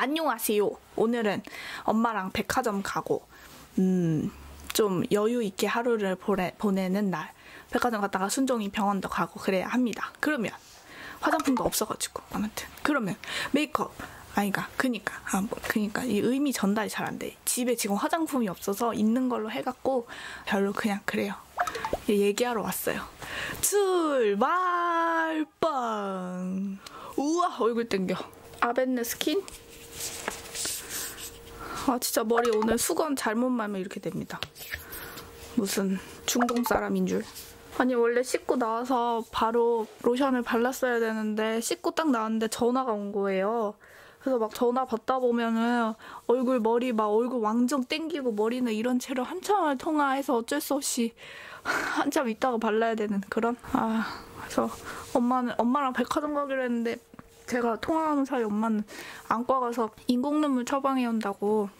안녕하세요. 오늘은 엄마랑 백화점 가고 좀 여유 있게 하루를 보내는 날. 백화점 갔다가 순종이 병원도 가고 그래야 합니다. 그러면 화장품도 없어가지고 아무튼 그러면 메이크업 그니까 이 의미 전달이 잘 안 돼. 집에 지금 화장품이 없어서 있는 걸로 해갖고 별로 그냥 그래요. 얘기하러 왔어요. 출발 빵. 우와 얼굴 땡겨. 아벤느 스킨. 아 진짜 머리 오늘 수건 잘못 말면 이렇게 됩니다. 무슨 중동 사람인 줄. 아니 원래 씻고 나와서 바로 로션을 발랐어야 되는데 씻고 딱 나왔는데 전화가 온 거예요. 그래서 막 전화 받다 보면은 얼굴 머리 막 얼굴 왕정 땡기고 머리는 이런 채로 한참을 통화해서 어쩔 수 없이 한참 있다가 발라야 되는 그런. 아 그래서 엄마랑 백화점 가기로 했는데 제가 통화하는 사이 엄마는 안과 가서 인공눈물 처방해 온다고.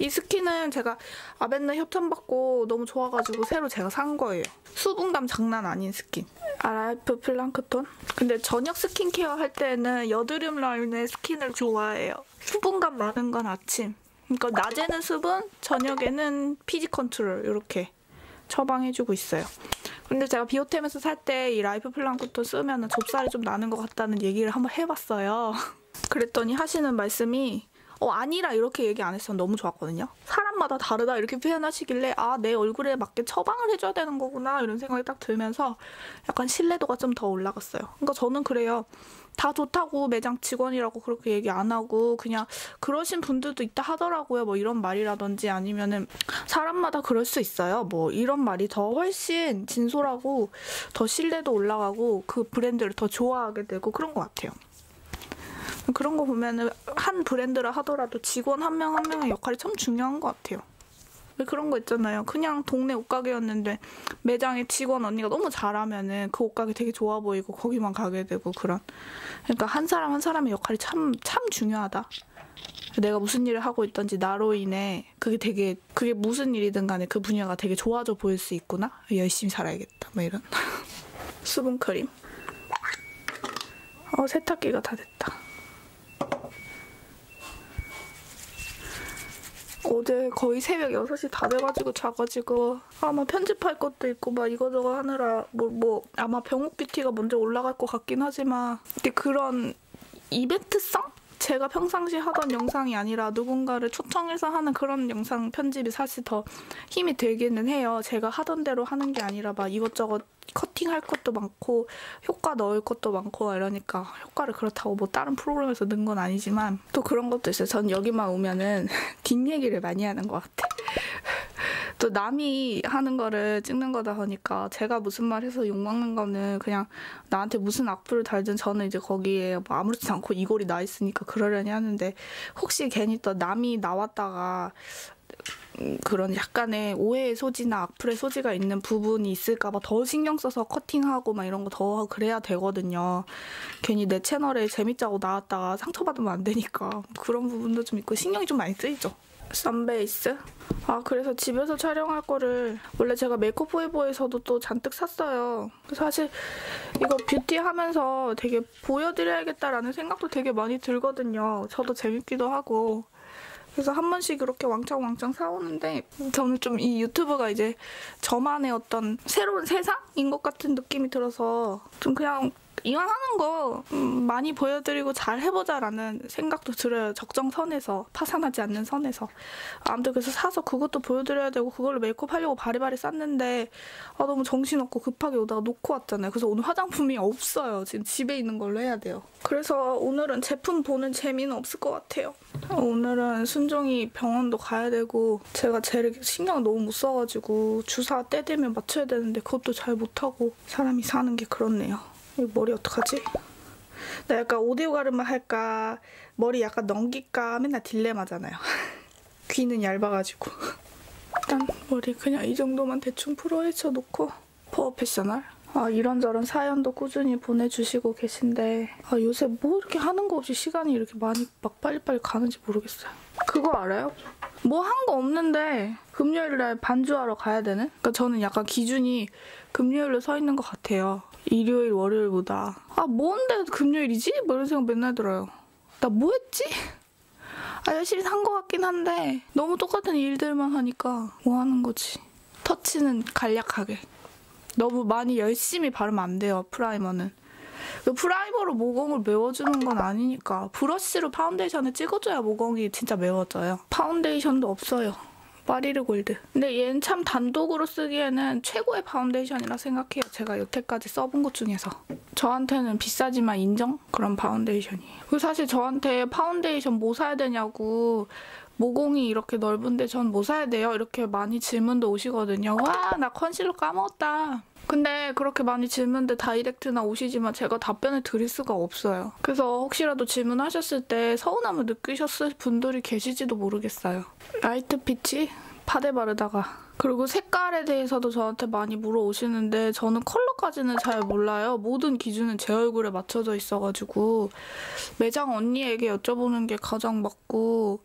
이 스킨은 제가 아벤느 협찬받고 너무 좋아가지고 새로 제가 산 거예요. 수분감 장난 아닌 스킨. 아라이프 플랑크톤? 근데 저녁 스킨케어 할 때는 여드름 라인의 스킨을 좋아해요. 수분감 많은 건 아침. 그러니까 낮에는 수분, 저녁에는 피지 컨트롤 이렇게 처방해주고 있어요. 근데 제가 비오템에서 살 때 이 라이프 플랑크톤 쓰면 좁쌀이 좀 나는 것 같다는 얘기를 한번 해봤어요. 그랬더니 하시는 말씀이 아니라 이렇게 얘기 안 했으면 너무 좋았거든요. 사람마다 다르다 이렇게 표현하시길래 아, 내 얼굴에 맞게 처방을 해줘야 되는 거구나 이런 생각이 딱 들면서 약간 신뢰도가 좀 더 올라갔어요. 그러니까 저는 그래요. 다 좋다고 매장 직원이라고 그렇게 얘기 안 하고 그냥 그러신 분들도 있다 하더라고요. 뭐 이런 말이라든지 아니면은 사람마다 그럴 수 있어요. 뭐 이런 말이 더 훨씬 진솔하고 더 신뢰도 올라가고 그 브랜드를 더 좋아하게 되고 그런 것 같아요. 그런 거 보면은 한 브랜드라 하더라도 직원 한 명 한 명의 역할이 참 중요한 것 같아요. 그런 거 있잖아요. 그냥 동네 옷가게였는데 매장에 직원 언니가 너무 잘하면은 그 옷가게 되게 좋아 보이고 거기만 가게 되고 그런. 그러니까 한 사람 한 사람의 역할이 참 중요하다. 내가 무슨 일을 하고 있던지 나로 인해 그게 무슨 일이든 간에 그 분야가 되게 좋아져 보일 수 있구나. 열심히 살아야겠다. 막 이런. 수분 크림. 세탁기가 다 됐다. 어제 거의 새벽 6시 다 돼가지고 자가지고 아마 편집할 것도 있고 막 이거저거 하느라 뭐 아마 병옥뷰티가 먼저 올라갈 것 같긴 하지만 근데 그런 이벤트성? 제가 평상시 하던 영상이 아니라 누군가를 초청해서 하는 그런 영상 편집이 사실 더 힘이 들기는 해요. 제가 하던 대로 하는 게 아니라 막 이것저것 커팅할 것도 많고 효과 넣을 것도 많고 이러니까 효과를 그렇다고 뭐 다른 프로그램에서 넣은 건 아니지만 또 그런 것도 있어요. 전 여기만 오면은 뒷얘기를 많이 하는 것 같아. 또 남이 하는 거를 찍는 거다 보니까 제가 무슨 말 해서 욕먹는 거는 그냥 나한테 무슨 악플을 달든 저는 이제 거기에 뭐 아무렇지도 않고 이골이 나 있으니까 그러려니 하는데 혹시 괜히 또 남이 나왔다가 그런 약간의 오해의 소지나 악플의 소지가 있는 부분이 있을까봐 더 신경 써서 커팅하고 막 이런 거 더 그래야 되거든요. 괜히 내 채널에 재밌자고 나왔다가 상처받으면 안 되니까 그런 부분도 좀 있고 신경이 좀 많이 쓰이죠. 선베이스? 그래서 집에서 촬영할 거를 원래 제가 메이크업 포에버에서도 또 잔뜩 샀어요. 사실 이거 뷰티 하면서 되게 보여드려야겠다라는 생각도 되게 많이 들거든요. 저도 재밌기도 하고. 그래서 한 번씩 이렇게 왕창왕창 사오는데 저는 좀 이 유튜브가 이제 저만의 어떤 새로운 세상인 것 같은 느낌이 들어서 좀 그냥 이왕 하는 거 많이 보여드리고 잘 해보자라는 생각도 들어요. 적정선에서, 파산하지 않는 선에서. 아무튼 그래서 사서 그것도 보여드려야 되고 그걸로 메이크업 하려고 바리바리 쌌는데 너무 정신없고 급하게 오다가 놓고 왔잖아요. 그래서 오늘 화장품이 없어요. 지금 집에 있는 걸로 해야 돼요. 그래서 오늘은 제품 보는 재미는 없을 것 같아요. 오늘은 순종이 병원도 가야 되고 제가 제일 신경 너무 못 써가지고 주사 때 되면 맞춰야 되는데 그것도 잘 못하고 사람이 사는 게 그렇네요. 이 머리 어떡하지? 나 약간 오디오 가르마 할까 머리 약간 넘길까 맨날 딜레마잖아요. 귀는 얇아가지고 일단 머리 그냥 이 정도만 대충 풀어헤쳐 놓고 파워 패셔널. 이런저런 사연도 꾸준히 보내주시고 계신데 요새 뭐 이렇게 하는 거 없이 시간이 이렇게 많이 막 빨리빨리 가는지 모르겠어요. 그거 알아요? 뭐 한 거 없는데 금요일날 반주하러 가야 되는? 그러니까 저는 약간 기준이 금요일로 서 있는 것 같아요. 일요일, 월요일보다. 뭔데 금요일이지? 뭐 이런 생각 맨날 들어요. 나 뭐 했지? 아, 열심히 산 것 같긴 한데 너무 똑같은 일들만 하니까 뭐 하는 거지. 터치는 간략하게. 너무 많이 열심히 바르면 안 돼요, 프라이머는. 프라이머로 모공을 메워주는 건 아니니까 브러쉬로 파운데이션을 찍어줘야 모공이 진짜 메워져요. 파운데이션도 없어요. 파리르 골드. 근데 얘는 참 단독으로 쓰기에는 최고의 파운데이션이라 생각해요. 제가 여태까지 써본 것 중에서. 저한테는 비싸지만 인정? 그런 파운데이션이에요. 그리고 사실 저한테 파운데이션 뭐 사야 되냐고, 모공이 이렇게 넓은데 전 뭐 사야 돼요? 이렇게 많이 질문도 오시거든요. 와, 나 컨실러 까먹었다. 근데 그렇게 많이 질문들 다이렉트나 오시지만 제가 답변을 드릴 수가 없어요. 그래서 혹시라도 질문하셨을 때 서운함을 느끼셨을 분들이 계시지도 모르겠어요. 라이트 피치? 파데 바르다가. 그리고 색깔에 대해서도 저한테 많이 물어오시는데 저는 컬러까지는 잘 몰라요. 모든 기준은 제 얼굴에 맞춰져 있어가지고 매장 언니에게 여쭤보는 게 가장 맞고,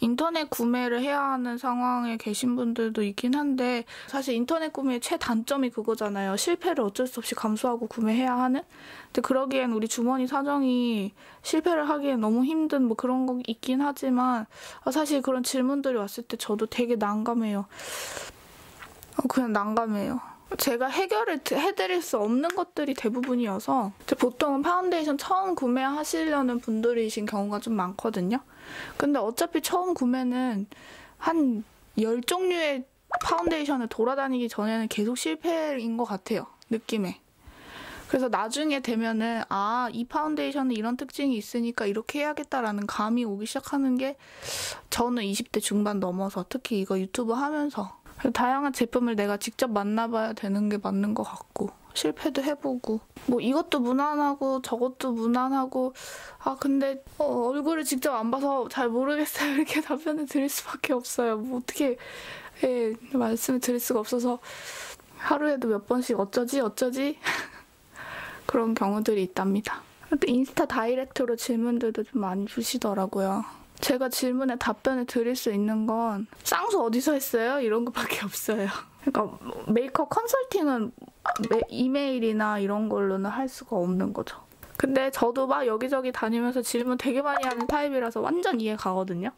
인터넷 구매를 해야 하는 상황에 계신 분들도 있긴 한데, 사실 인터넷 구매의 최단점이 그거잖아요. 실패를 어쩔 수 없이 감수하고 구매해야 하는? 근데 그러기엔 우리 주머니 사정이 실패를 하기엔 너무 힘든 뭐 그런 거 있긴 하지만, 사실 그런 질문들이 왔을 때 저도 되게 난감해요. 그냥 난감해요. 제가 해결을 해드릴 수 없는 것들이 대부분이어서, 보통은 파운데이션 처음 구매하시려는 분들이신 경우가 좀 많거든요. 근데 어차피 처음 구매는 한 10종류의 파운데이션을 돌아다니기 전에는 계속 실패인 것 같아요, 느낌에. 그래서 나중에 되면은 아, 이 파운데이션은 이런 특징이 있으니까 이렇게 해야겠다라는 감이 오기 시작하는 게, 저는 20대 중반 넘어서, 특히 이거 유튜브 하면서 다양한 제품을 내가 직접 만나봐야 되는 게 맞는 것 같고, 실패도 해보고, 뭐 이것도 무난하고 저것도 무난하고, 아 근데 얼굴을 직접 안 봐서 잘 모르겠어요, 이렇게 답변을 드릴 수밖에 없어요. 뭐 어떻게 말씀을 드릴 수가 없어서 하루에도 몇 번씩 어쩌지 그런 경우들이 있답니다. 또 인스타 다이렉트로 질문들도 좀 많이 주시더라고요. 제가 질문에 답변을 드릴 수 있는 건 쌍수 어디서 했어요? 이런 것밖에 없어요. 그러니까 메이크업 컨설팅은 이메일이나 이런 걸로는 할 수가 없는 거죠. 근데 저도 막 여기저기 다니면서 질문 되게 많이 하는 타입이라서 완전 이해 가거든요.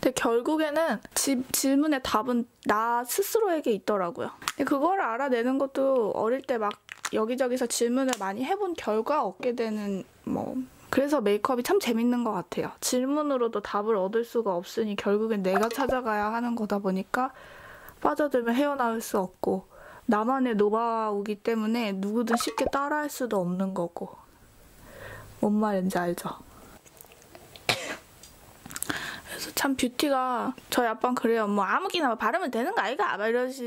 근데 결국에는 질문의 답은 나 스스로에게 있더라고요. 근데 그걸 알아내는 것도 어릴 때 막 여기저기서 질문을 많이 해본 결과 얻게 되는 그래서 메이크업이 참 재밌는 것 같아요. 질문으로도 답을 얻을 수가 없으니 결국엔 내가 찾아가야 하는 거다 보니까 빠져들면 헤어나올 수 없고, 나만의 노하우기 때문에 누구든 쉽게 따라할 수도 없는 거고. 뭔 말인지 알죠? 그래서 참 뷰티가, 저희 아빠는 그래요. 아무기나 바르면 되는 거 아이가? 막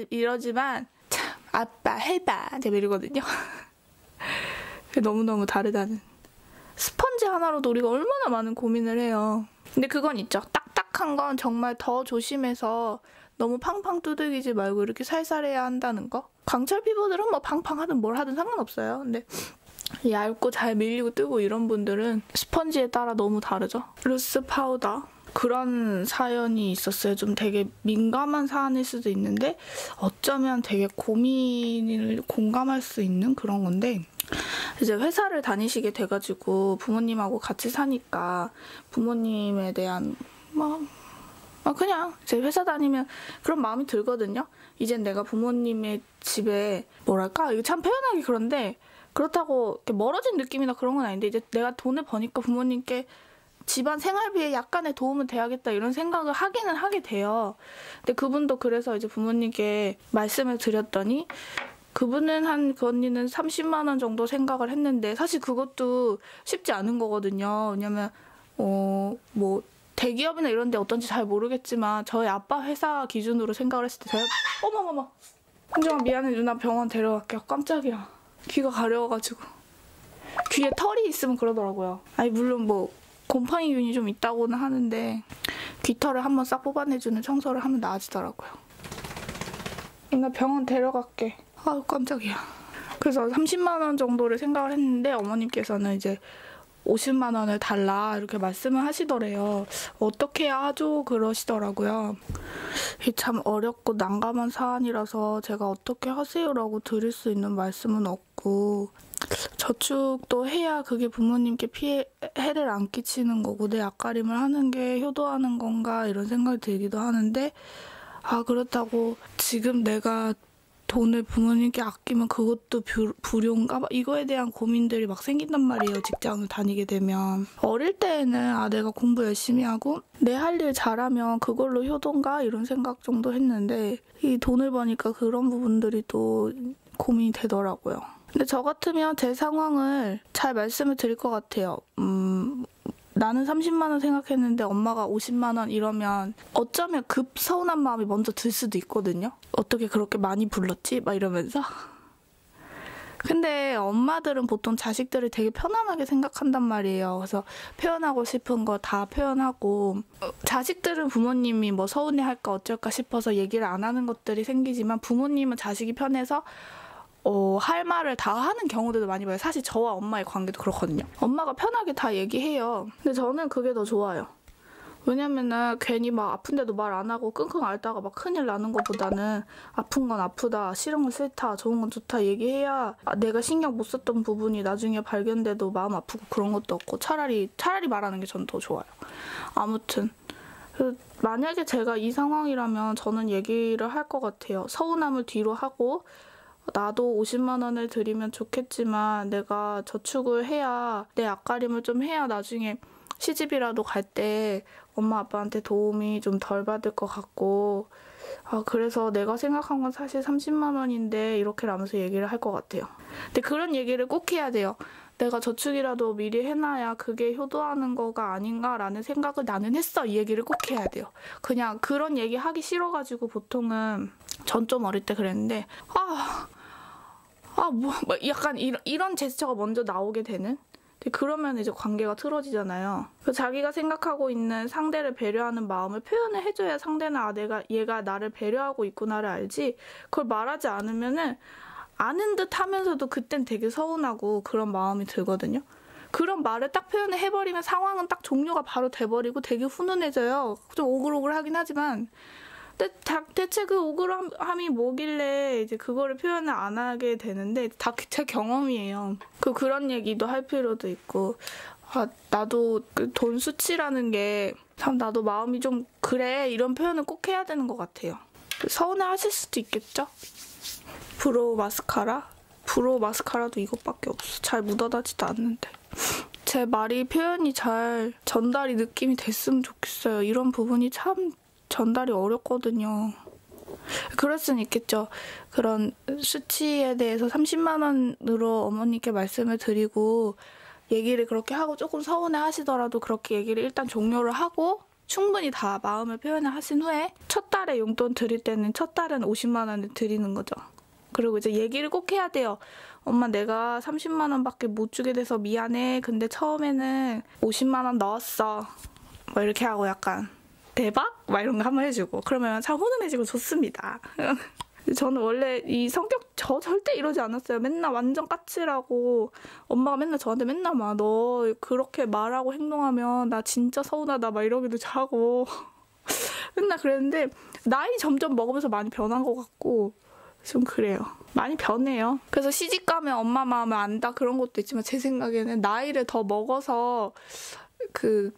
이러지만 참 아빠 해봐 제밀이거든요. 너무너무 다르다는. 스펀지 하나로도 우리가 얼마나 많은 고민을 해요. 근데 그건 있죠. 딱딱한 건 정말 더 조심해서 너무 팡팡 두들기지 말고 이렇게 살살해야 한다는 거. 광철 피부들은 팡팡 하든 뭘 하든 상관없어요. 근데 얇고 잘 밀리고 뜨고 이런 분들은 스펀지에 따라 너무 다르죠. 루스 파우더. 그런 사연이 있었어요. 좀 되게 민감한 사안일 수도 있는데 어쩌면 되게 고민을 공감할 수 있는 그런 건데, 이제 회사를 다니시게 돼가지고 부모님하고 같이 사니까 부모님에 대한 그냥 제 회사 다니면 그런 마음이 들거든요. 이젠 내가 부모님의 집에 이거 참 표현하기 그런데, 그렇다고 멀어진 느낌이나 그런 건 아닌데, 이제 내가 돈을 버니까 부모님께 집안 생활비에 약간의 도움을 돼야겠다 이런 생각을 하기는 하게 돼요. 근데 그분도 그래서 이제 부모님께 말씀을 드렸더니, 그분은 그 언니는 30만 원 정도 생각을 했는데, 사실 그것도 쉽지 않은 거거든요. 왜냐면 대기업이나 이런 데 어떤지 잘 모르겠지만 저희 아빠 회사 기준으로 생각을 했을 때 어머머머. 혼정아 미안해, 누나 병원 데려갈게. 깜짝이야. 귀가 가려워가지고. 귀에 털이 있으면 그러더라고요. 아니 물론 곰팡이균이 좀 있다고는 하는데 귀털을 한번 싹 뽑아내주는 청소를 하면 나아지더라고요. 누나 병원 데려갈게. 아유 깜짝이야. 그래서 30만 원 정도를 생각을 했는데 어머님께서는 이제 50만 원을 달라 이렇게 말씀을 하시더래요. 어떻게 해야 하죠? 그러시더라고요. 참 어렵고 난감한 사안이라서 제가 어떻게 하세요라고 드릴 수 있는 말씀은 없고, 저축도 해야 그게 부모님께 해를 안 끼치는 거고 내 앞가림을 하는 게 효도하는 건가 이런 생각이 들기도 하는데, 아 그렇다고 지금 내가 돈을 부모님께 아끼면 그것도 불효인가? 이거에 대한 고민들이 막 생긴단 말이에요. 직장을 다니게 되면. 어릴 때에는 아 내가 공부 열심히 하고 내 할 일 잘하면 그걸로 효도인가? 이런 생각 정도 했는데 이 돈을 버니까 그런 부분들이 또 고민이 되더라고요. 근데 저 같으면 제 상황을 잘 말씀을 드릴 것 같아요. 나는 30만 원 생각했는데 엄마가 50만 원 이러면 어쩌면 급 서운한 마음이 먼저 들 수도 있거든요. 어떻게 그렇게 많이 불렀지? 막 이러면서. 근데 엄마들은 보통 자식들을 되게 편안하게 생각한단 말이에요. 그래서 표현하고 싶은 거 다 표현하고, 자식들은 부모님이 뭐 서운해할까 어쩔까 싶어서 얘기를 안 하는 것들이 생기지만 부모님은 자식이 편해서 할 말을 다 하는 경우들도 많이 봐요. 사실 저와 엄마의 관계도 그렇거든요. 엄마가 편하게 다 얘기해요. 근데 저는 그게 더 좋아요. 왜냐면은 괜히 막 아픈데도 말 안 하고 끙끙 앓다가 막 큰일 나는 것보다는 아픈 건 아프다, 싫은 건 싫다, 좋은 건 좋다 얘기해야 내가 신경 못 썼던 부분이 나중에 발견돼도 마음 아프고 그런 것도 없고, 차라리 말하는 게 전 더 좋아요. 아무튼 만약에 제가 이 상황이라면 저는 얘기를 할 것 같아요. 서운함을 뒤로 하고, 나도 50만 원을 드리면 좋겠지만 내가 저축을 해야, 내 앞가림을 좀 해야 나중에 시집이라도 갈 때 엄마 아빠한테 도움이 좀 덜 받을 것 같고, 그래서 내가 생각한 건 사실 30만 원인데 이렇게라면서 얘기를 할 것 같아요. 근데 그런 얘기를 꼭 해야 돼요. 내가 저축이라도 미리 해놔야 그게 효도하는 거가 아닌가라는 생각을 나는 했어. 이 얘기를 꼭 해야 돼요. 그냥 그런 얘기 하기 싫어가지고 보통은, 전 좀 어릴 때 그랬는데 약간 이런 제스처가 먼저 나오게 되는? 근데 그러면 이제 관계가 틀어지잖아요. 자기가 생각하고 있는 상대를 배려하는 마음을 표현을 해줘야 상대는 얘가 나를 배려하고 있구나를 알지, 그걸 말하지 않으면은 아는 듯 하면서도 그땐 되게 서운하고 그런 마음이 들거든요. 그런 말을 딱 표현을 해버리면 상황은 딱 종료가 바로 돼버리고 되게 훈훈해져요. 좀 오글오글하긴 하지만. 대체 그 오글함이 뭐길래 이제 그거를 표현을 안 하게 되는데, 다 제 경험이에요. 그런 얘기도 할 필요도 있고, 나도 그 돈 수치라는 게 참 나도 마음이 좀 그래, 이런 표현을 꼭 해야 되는 것 같아요. 서운해 하실 수도 있겠죠? 브로우 마스카라도 이것밖에 없어. 잘 묻어나지도 않는데. 제 말이 표현이 잘 전달이 느낌이 됐으면 좋겠어요. 이런 부분이 참 전달이 어렵거든요. 그럴 수는 있겠죠. 그런 수치에 대해서 30만 원으로 어머니께 말씀을 드리고 얘기를 그렇게 하고, 조금 서운해 하시더라도 그렇게 얘기를 일단 종료를 하고 충분히 다 마음을 표현을 하신 후에 첫 달에 용돈 드릴 때는 첫 달은 50만 원을 드리는 거죠. 그리고 이제 얘기를 꼭 해야 돼요. 엄마 내가 30만 원밖에 못 주게 돼서 미안해. 근데 처음에는 50만 원 넣었어. 뭐 이렇게 하고 약간 대박? 막 이런 거 한번 해주고 그러면 참 훈훈해지고 좋습니다. 저는 원래 이 성격 저 절대 이러지 않았어요. 맨날 완전 까칠하고, 엄마가 맨날 저한테 맨날 막 너 그렇게 말하고 행동하면 나 진짜 서운하다 막 이러기도 하고 맨날 그랬는데, 나이 점점 먹으면서 많이 변한 것 같고 좀 그래요. 많이 변해요. 그래서 시집 가면 엄마 마음을 안다 그런 것도 있지만, 제 생각에는 나이를 더 먹어서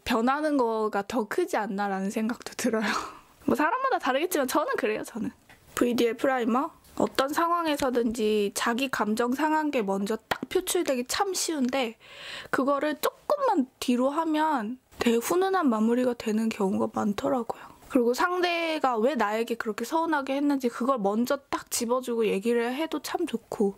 변하는 거가 더 크지 않나라는 생각도 들어요. 뭐 사람마다 다르겠지만 저는 그래요, 저는. VDL 프라이머? 어떤 상황에서든지 자기 감정 상한 게 먼저 딱 표출되기 참 쉬운데, 그거를 조금만 뒤로 하면 되게 훈훈한 마무리가 되는 경우가 많더라고요. 그리고 상대가 왜 나에게 그렇게 서운하게 했는지 그걸 먼저 딱 집어주고 얘기를 해도 참 좋고,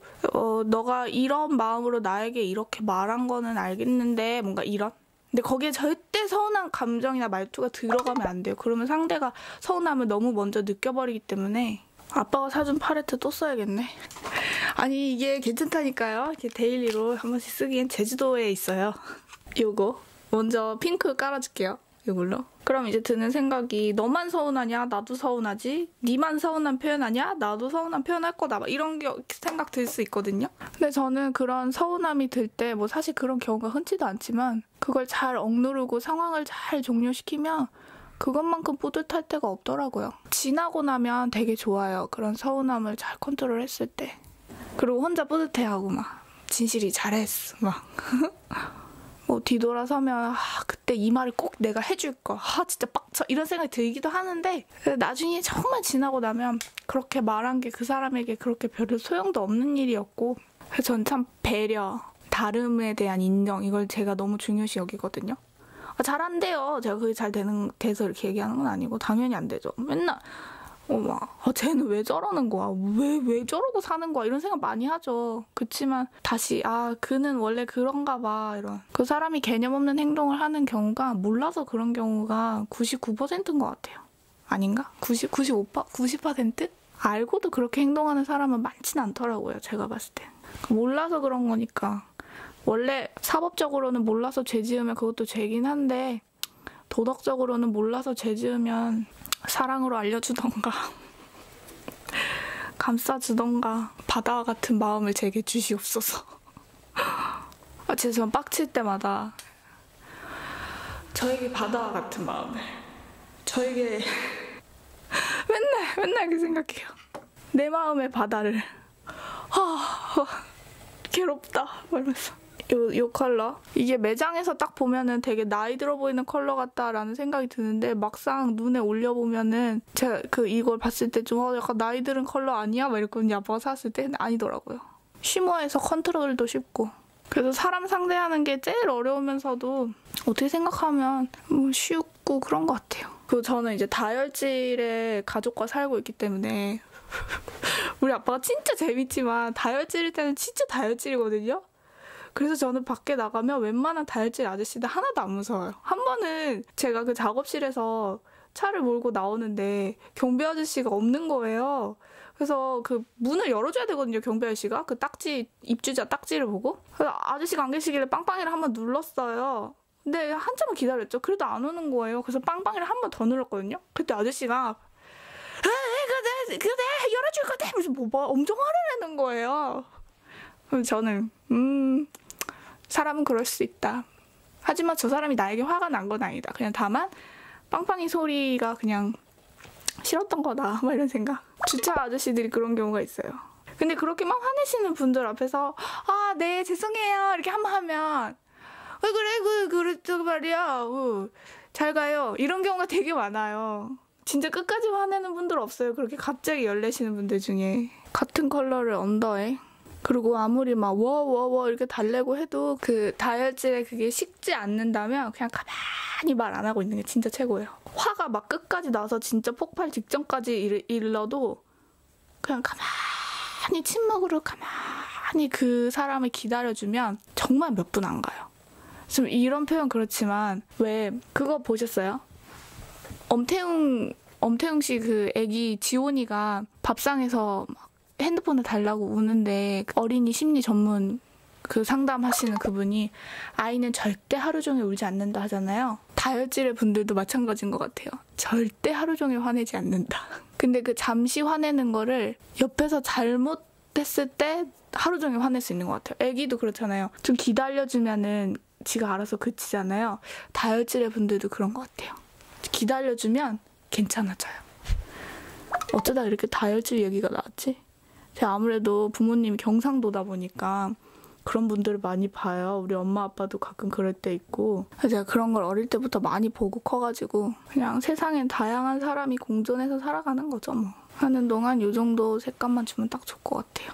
너가 이런 마음으로 나에게 이렇게 말한 거는 알겠는데 뭔가 이런, 근데 거기에 절대 서운한 감정이나 말투가 들어가면 안 돼요. 그러면 상대가 서운함을 너무 먼저 느껴버리기 때문에. 아빠가 사준 팔레트 또 써야겠네. 아니 이게 괜찮다니까요. 이렇게 데일리로 한 번씩 쓰기엔 제주도에 있어요. 요거 먼저 핑크 깔아줄게요. 이걸로. 그럼 이제 드는 생각이 너만 서운하냐? 나도 서운하지? 니만 서운한 표현하냐? 나도 서운한 표현할 거다. 막 이런 생각 들 수 있거든요. 근데 저는 그런 서운함이 들 때 뭐 사실 그런 경우가 흔치도 않지만 그걸 잘 억누르고 상황을 잘 종료시키면 그것만큼 뿌듯할 때가 없더라고요. 지나고 나면 되게 좋아요. 그런 서운함을 잘 컨트롤했을 때. 그리고 혼자 뿌듯해하고 막 진실이 잘했어. 막. 뭐 뒤돌아서면 그때 이 말을 꼭 내가 해줄 거. 진짜 빡쳐. 이런 생각이 들기도 하는데 나중에 정말 지나고 나면 그렇게 말한 게 그 사람에게 그렇게 별로 소용도 없는 일이었고, 그래서 전 참 배려, 다름에 대한 인정, 이걸 제가 너무 중요시 여기거든요. 잘 안 돼요. 제가 그게 잘 돼서 이렇게 얘기하는 건 아니고 당연히 안 되죠. 맨날 쟤는 왜 저러는 거야? 왜 저러고 사는 거야? 이런 생각 많이 하죠. 그치만 다시 그는 원래 그런가 봐. 이런. 그 사람이 개념 없는 행동을 하는 경우가 몰라서 그런 경우가 99%인 것 같아요. 아닌가? 90%? 알고도 그렇게 행동하는 사람은 많진 않더라고요. 제가 봤을 땐. 몰라서 그런 거니까. 원래 사법적으로는 몰라서 죄 지으면 그것도 죄긴 한데 도덕적으로는 몰라서 죄 지으면 사랑으로 알려주던가 감싸주던가 바다와 같은 마음을 제게 주시옵소서. 진짜 빡칠 때마다 저에게 바다와 같은 마음을 저에게 맨날 그 생각해요. 내 마음의 바다를 괴롭다 이러면서. 요 컬러 이게 매장에서 딱 보면은 되게 나이 들어 보이는 컬러 같다라는 생각이 드는데 막상 눈에 올려보면은 제가 이걸 봤을 때 좀 약간 나이 들은 컬러 아니야? 막 이랬거든요. 아빠가 샀을 때. 아니더라고요. 쉬머에서 컨트롤도 쉽고. 그래서 사람 상대하는 게 제일 어려우면서도 어떻게 생각하면 쉽고 그런 것 같아요. 저는 이제 다혈질의 가족과 살고 있기 때문에 우리 아빠가 진짜 재밌지만 다혈질일 때는 진짜 다혈질이거든요. 그래서 저는 밖에 나가면 웬만한 다혈질 아저씨들 하나도 안 무서워요. 한 번은 제가 그 작업실에서 차를 몰고 나오는데 경비 아저씨가 없는 거예요. 그래서 그 문을 열어줘야 되거든요. 경비 아저씨가. 그 딱지, 입주자 딱지를 보고. 그래서 아저씨가 안 계시길래 빵빵이를 한번 눌렀어요. 근데 한참을 기다렸죠. 그래도 안 오는 거예요. 그래서 빵빵이를 한번 더 눌렀거든요. 그때 아저씨가 그래 열어줄 거다! 그래서 엄청 화를 내는 거예요. 그럼 저는 사람은 그럴 수 있다. 하지만 저 사람이 나에게 화가 난 건 아니다. 그냥 다만 빵빵이 소리가 그냥 싫었던 거다. 막 이런 생각. 주차 아저씨들이 그런 경우가 있어요. 근데 그렇게 막 화내시는 분들 앞에서 네 죄송해요 이렇게 한번 하면 그랬단 말이야. 잘 가요. 이런 경우가 되게 많아요. 진짜 끝까지 화내는 분들 없어요. 그렇게 갑자기 열내시는 분들 중에. 같은 컬러를 언더에. 그리고 아무리 막 워 이렇게 달래고 해도 그 다혈질에 그게 식지 않는다면 그냥 가만히 말 안 하고 있는 게 진짜 최고예요. 화가 막 끝까지 나서 진짜 폭발 직전까지 일러도 그냥 가만히 침묵으로 가만히 그 사람을 기다려주면 정말 몇 분 안 가요. 지금 이런 표현 그렇지만 왜 그거 보셨어요? 엄태웅 씨 그 애기 지온이가 밥상에서 막 핸드폰을 달라고 우는데 어린이 심리 전문 그 상담하시는 그분이 아이는 절대 하루 종일 울지 않는다 하잖아요. 다혈질의 분들도 마찬가지인 것 같아요. 절대 하루 종일 화내지 않는다. 근데 그 잠시 화내는 거를 옆에서 잘못했을 때 하루 종일 화낼 수 있는 것 같아요. 애기도 그렇잖아요. 좀 기다려주면은 지가 알아서 그치잖아요. 다혈질의 분들도 그런 것 같아요. 기다려주면 괜찮아져요. 어쩌다 이렇게 다혈질 얘기가 나왔지? 제가 아무래도 부모님이 경상도다 보니까 그런 분들을 많이 봐요. 우리 엄마 아빠도 가끔 그럴 때 있고. 제가 그런 걸 어릴 때부터 많이 보고 커가지고 그냥 세상엔 다양한 사람이 공존해서 살아가는 거죠 뭐. 하는 동안 이 정도 색감만 주면 딱 좋을 것 같아요.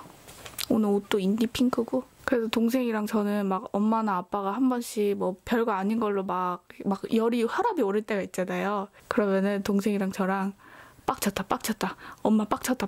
오늘 옷도 인디 핑크고. 그래서 동생이랑 저는 막 엄마나 아빠가 한 번씩 뭐 별거 아닌 걸로 막 열이 혈압이 오를 때가 있잖아요. 그러면은 동생이랑 저랑 빡쳤다. 엄마 빡쳤다.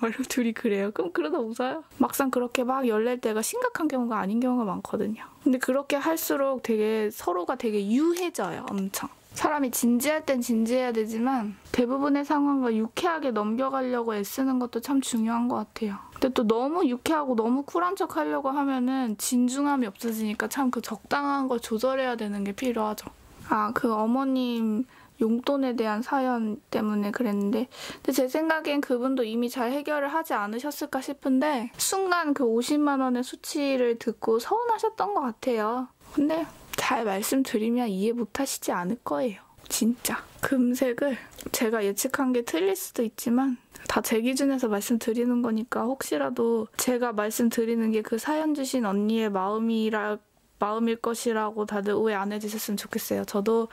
막 둘이 그래요. 그럼 그러다 웃어요. 막상 그렇게 막 열낼 때가 심각한 경우가 아닌 경우가 많거든요. 근데 그렇게 할수록 되게 서로가 되게 유해져요. 엄청. 사람이 진지할 땐 진지해야 되지만 대부분의 상황과 유쾌하게 넘겨가려고 애쓰는 것도 참 중요한 것 같아요. 근데 또 너무 유쾌하고 너무 쿨한 척 하려고 하면은 진중함이 없어지니까 참 그 적당한 걸 조절해야 되는 게 필요하죠. 아, 그 어머님 용돈에 대한 사연 때문에 그랬는데, 근데 제 생각엔 그분도 이미 잘 해결을 하지 않으셨을까 싶은데 순간 그 50만 원의 수치를 듣고 서운하셨던 것 같아요. 근데 잘 말씀드리면 이해 못하시지 않을 거예요. 진짜 금색을 제가 예측한 게 틀릴 수도 있지만 다 제 기준에서 말씀드리는 거니까 혹시라도 제가 말씀드리는 게 그 사연 주신 언니의 마음일 것이라고 다들 오해 안 해주셨으면 좋겠어요. 저도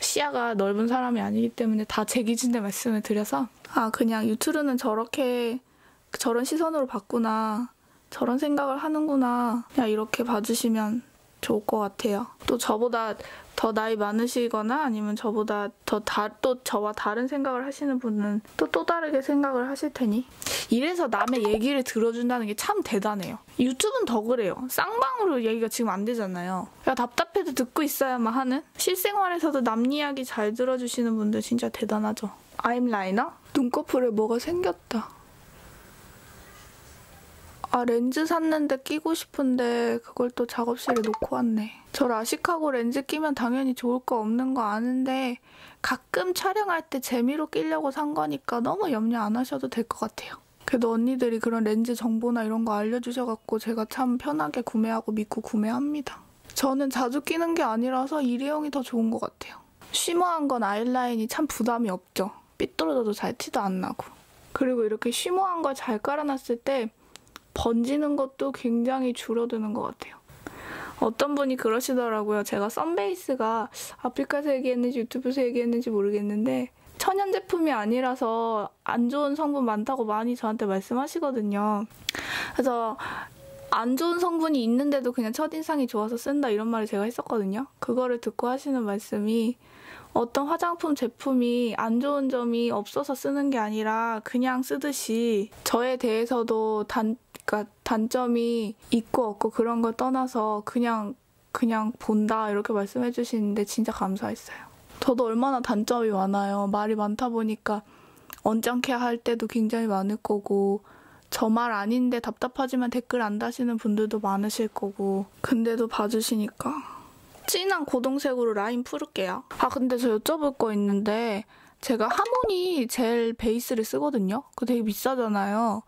시야가 넓은 사람이 아니기 때문에 다 제 기준에 말씀을 드려서, 아, 그냥 유튜브는 저렇게 저런 시선으로 봤구나, 저런 생각을 하는구나, 그냥 이렇게 봐주시면 좋을 것 같아요. 또 저보다 더 나이 많으시거나 아니면 저보다 또 저와 다른 생각을 하시는 분은 또 다르게 생각을 하실 테니, 이래서 남의 얘기를 들어준다는 게 참 대단해요. 유튜브는 더 그래요. 쌍방으로 얘기가 지금 안 되잖아요. 야, 답답해도 듣고 있어야만 하는? 실생활에서도 남 이야기 잘 들어주시는 분들 진짜 대단하죠. 아임라이너? 눈꺼풀에 뭐가 생겼다. 아, 렌즈 샀는데 끼고 싶은데 그걸 또 작업실에 놓고 왔네. 저 라식하고 렌즈 끼면 당연히 좋을 거 없는 거 아는데 가끔 촬영할 때 재미로 끼려고 산 거니까 너무 염려 안 하셔도 될 것 같아요. 그래도 언니들이 그런 렌즈 정보나 이런 거 알려주셔갖고 제가 참 편하게 구매하고 믿고 구매합니다. 저는 자주 끼는 게 아니라서 일회용이 더 좋은 것 같아요. 쉬머한 건 아이라인이 참 부담이 없죠. 삐뚤어져도 잘 티도 안 나고. 그리고 이렇게 쉬머한 걸 잘 깔아놨을 때 번지는 것도 굉장히 줄어드는 것 같아요. 어떤 분이 그러시더라고요. 제가 선베이스가 아프리카에서 얘기했는지 유튜브에서 얘기했는지 모르겠는데 천연 제품이 아니라서 안 좋은 성분 많다고 많이 저한테 말씀하시거든요. 그래서 안 좋은 성분이 있는데도 그냥 첫인상이 좋아서 쓴다 이런 말을 제가 했었거든요. 그거를 듣고 하시는 말씀이, 어떤 화장품 제품이 안 좋은 점이 없어서 쓰는 게 아니라 그냥 쓰듯이 저에 대해서도 그러니까 단점이 있고 없고 그런 걸 떠나서 그냥 본다 이렇게 말씀해 주시는데 진짜 감사했어요. 저도 얼마나 단점이 많아요. 말이 많다 보니까 언짢게 할 때도 굉장히 많을 거고, 저 말 아닌데 답답하지만 댓글 안 다시는 분들도 많으실 거고, 근데도 봐주시니까. 진한 고동색으로 라인 풀을게요. 아, 근데 저 여쭤볼 거 있는데, 제가 하모니 젤 베이스를 쓰거든요. 그거 되게 비싸잖아요.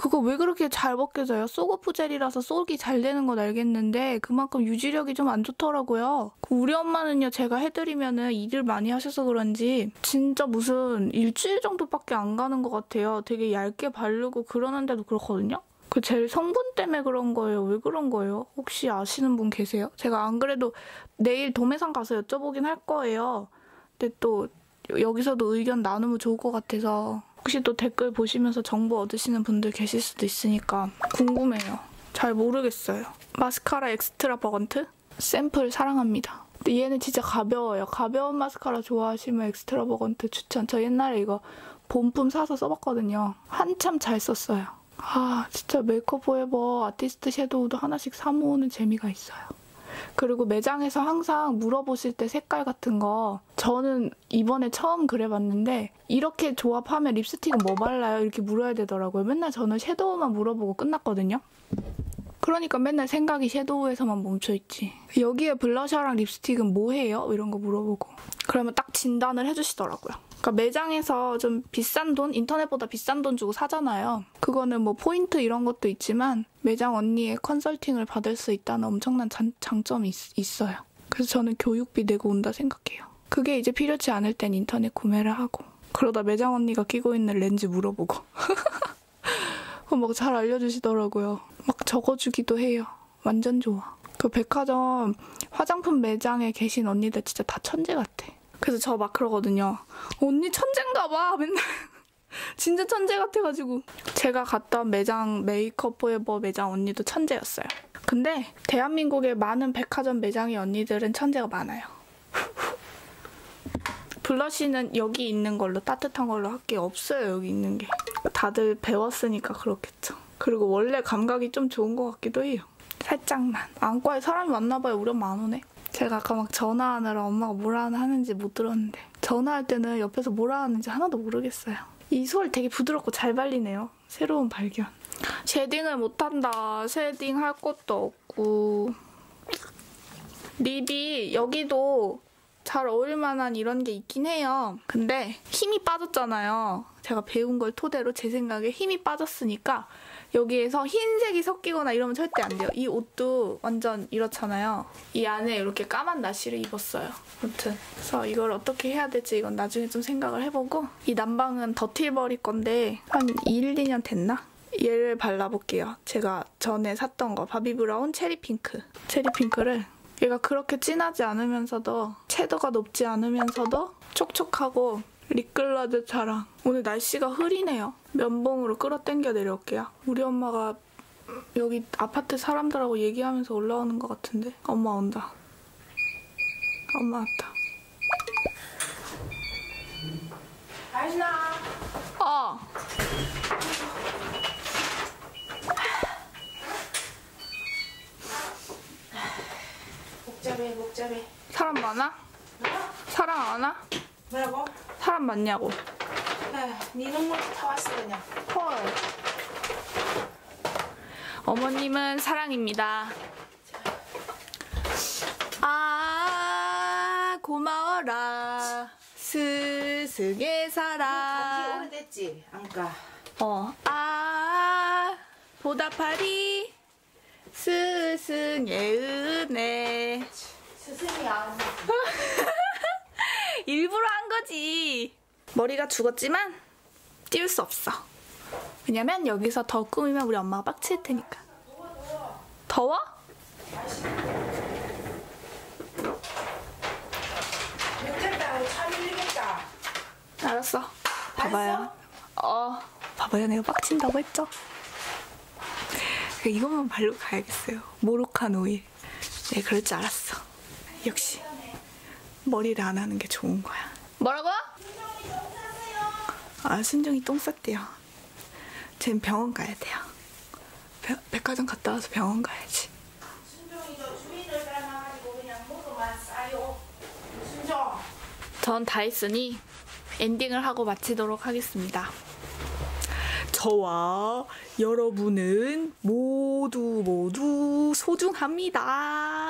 그거 왜 그렇게 잘 벗겨져요? 쏘거프 젤이라서 쏙이 잘 되는 건 알겠는데 그만큼 유지력이 좀 안 좋더라고요. 우리 엄마는요, 제가 해드리면은 일을 많이 하셔서 그런지 진짜 무슨 일주일 정도밖에 안 가는 것 같아요. 되게 얇게 바르고 그러는데도 그렇거든요. 그 젤 성분 때문에 그런 거예요? 왜 그런 거예요? 혹시 아시는 분 계세요? 제가 안 그래도 내일 도매상 가서 여쭤보긴 할 거예요. 근데 또 여기서도 의견 나누면 좋을 것 같아서, 혹시 또 댓글 보시면서 정보 얻으시는 분들 계실 수도 있으니까 궁금해요. 잘 모르겠어요. 마스카라 엑스트라 버건트? 샘플 사랑합니다. 근데 얘는 진짜 가벼워요. 가벼운 마스카라 좋아하시면 엑스트라 버건트 추천. 저 옛날에 이거 본품 사서 써봤거든요. 한참 잘 썼어요. 아, 진짜 메이크업 포에버 아티스트 섀도우도 하나씩 사 모으는 재미가 있어요. 그리고 매장에서 항상 물어보실 때 색깔 같은 거, 저는 이번에 처음 그래봤는데 이렇게 조합하면 립스틱은 뭐 발라요? 이렇게 물어야 되더라고요. 맨날 저는 섀도우만 물어보고 끝났거든요. 그러니까 맨날 생각이 섀도우에서만 멈춰있지. 여기에 블러셔랑 립스틱은 뭐 해요? 이런 거 물어보고 그러면 딱 진단을 해주시더라고요. 그러니까 매장에서 좀 비싼 돈, 인터넷보다 비싼 돈 주고 사잖아요. 그거는 뭐 포인트 이런 것도 있지만 매장 언니의 컨설팅을 받을 수 있다는 엄청난 장점이 있어요. 그래서 저는 교육비 내고 온다 생각해요. 그게 이제 필요치 않을 땐 인터넷 구매를 하고, 그러다 매장 언니가 끼고 있는 렌즈 물어보고 막 잘 알려주시더라고요. 막 적어주기도 해요. 완전 좋아. 그 백화점 화장품 매장에 계신 언니들 진짜 다 천재 같아. 그래서 저 막 그러거든요. 언니 천재인가 봐. 맨날 진짜 천재 같아가지고. 제가 갔던 매장, 메이크업 포에버 매장 언니도 천재였어요. 근데 대한민국의 많은 백화점 매장의 언니들은 천재가 많아요. 블러쉬는 여기 있는 걸로, 따뜻한 걸로 할 게 없어요. 여기 있는 게. 다들 배웠으니까 그렇겠죠. 그리고 원래 감각이 좀 좋은 것 같기도 해요. 살짝만. 안과에 사람이 왔나 봐요. 우리 엄마 안 오네. 제가 아까 막 전화하느라 엄마가 뭐라 하는지 못 들었는데, 전화할 때는 옆에서 뭐라 하는지 하나도 모르겠어요. 이 솔 되게 부드럽고 잘 발리네요. 새로운 발견. 쉐딩을 못한다. 쉐딩 할 것도 없고 립이 여기도 잘 어울릴만한 이런 게 있긴 해요. 근데 힘이 빠졌잖아요. 제가 배운 걸 토대로 제 생각에 힘이 빠졌으니까 여기에서 흰색이 섞이거나 이러면 절대 안 돼요. 이 옷도 완전 이렇잖아요. 이 안에 이렇게 까만 나시를 입었어요. 아무튼 그래서 이걸 어떻게 해야 될지 이건 나중에 좀 생각을 해보고, 이 난방은 더틸버릴 건데 한 2, 2년 됐나? 얘를 발라볼게요. 제가 전에 샀던 거 바비브라운 체리핑크. 체리핑크를 얘가 그렇게 진하지 않으면서도 채도가 높지 않으면서도 촉촉하고 립글라드 자랑. 오늘 날씨가 흐리네요. 면봉으로 끌어당겨 내려올게요. 우리 엄마가 여기 아파트 사람들하고 얘기하면서 올라오는 것 같은데. 엄마 온다. 엄마 왔다. 다시나. 어. 복잡해, 복잡해. 사람 많아? 뭐? 사람 안 와? 뭐라고? 사람 많냐고. 네 눈물도 다 왔어 그냥. 헐. 어머님은 사랑입니다. 아 고마워라 스승의 사랑. 다 오래됐지 안가. 어. 아 보답하리 스승의 은혜. 스승이야. 일부러 한 거지. 머리가 죽었지만 띄울 수 없어. 왜냐면 여기서 더 꾸미면 우리 엄마가 빡칠 테니까. 더워? 늦겠다. 잘 일리겠다. 알았어. 봐봐요. 어. 봐봐요. 내가 빡친다고 했죠? 이것만 바르고 가야겠어요. 모로칸 오일. 네, 그럴 줄 알았어. 역시 머리를 안 하는 게 좋은 거야. 뭐라고? 순정이 똥 싸세요. 아, 순정이 똥 쌌대요. 쟨 병원 가야 돼요. 백화점 갔다 와서 병원 가야지. 순정이 저 주인을 닮아가지고 그냥 목으로만 싸요. 순정. 전 다 했으니 엔딩을 하고 마치도록 하겠습니다. 저와 여러분은 모두 소중합니다.